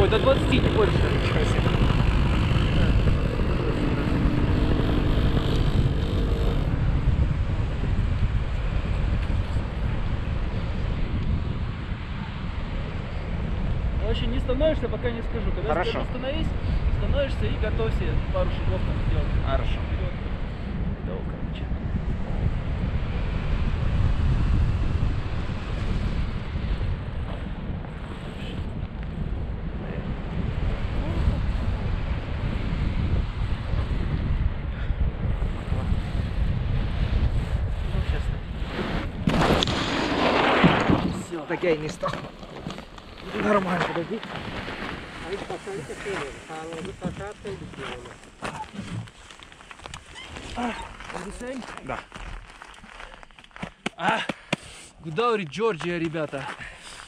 Ой, до 20, не больше. Вообще не становишься, пока не скажу. Когда хорошо. Скажу, становись, становишься и готовься пару шагов там сделать. Хорошо. Так я и не стал. Нормально, подойди. Да. Гудаури, Джорджия, ребята.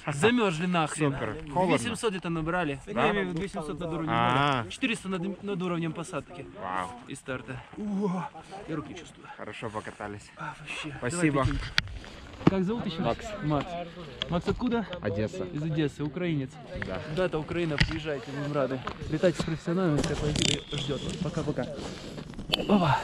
Замерзли нахрен. 2700 где-то набрали. Да? 2700 над уровнем. 400 над уровнем посадки. Вау. И старта. Уа. Я руки чувствую. Хорошо покатались. Спасибо. Как зовут еще? Макс. Макс. Макс откуда? Одесса. Из Одессы, украинец. Да. Ребята, Украина, приезжайте, будем рады. Летайте с профессионалами, всякое видео ждет. Пока-пока. Опа.